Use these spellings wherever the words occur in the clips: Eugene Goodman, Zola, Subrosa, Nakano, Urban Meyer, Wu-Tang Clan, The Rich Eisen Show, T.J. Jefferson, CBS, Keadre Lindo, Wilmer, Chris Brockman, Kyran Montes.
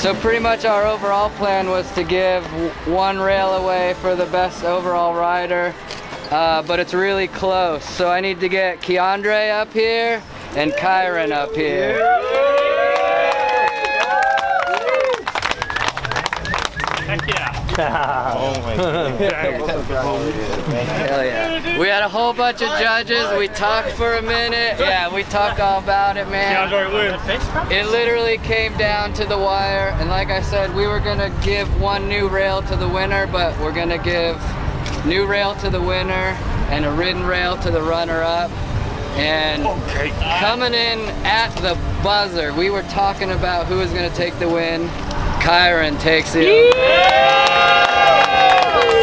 So pretty much our overall plan was to give one rail away for the best overall rider, but it's really close. So I need to get Keadre up here and Kyran up here. Heck yeah. Oh my God. Hell yeah. We had a whole bunch of judges. We talked for a minute. Yeah, we talked all about it, man. It literally came down to the wire. And like I said, we were going to give one new rail to the winner, but we're going to give new rail to the winner and a ridden rail to the runner-up. And okay, coming in at the buzzer, we were talking about who was going to take the win. Kyran takes it. Yeah.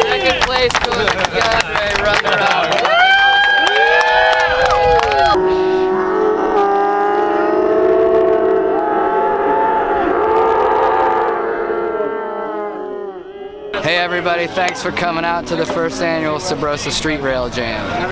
Second place goes to Keadre, runner-up. Hey everybody, thanks for coming out to the first annual Subrosa Street Rail Jam.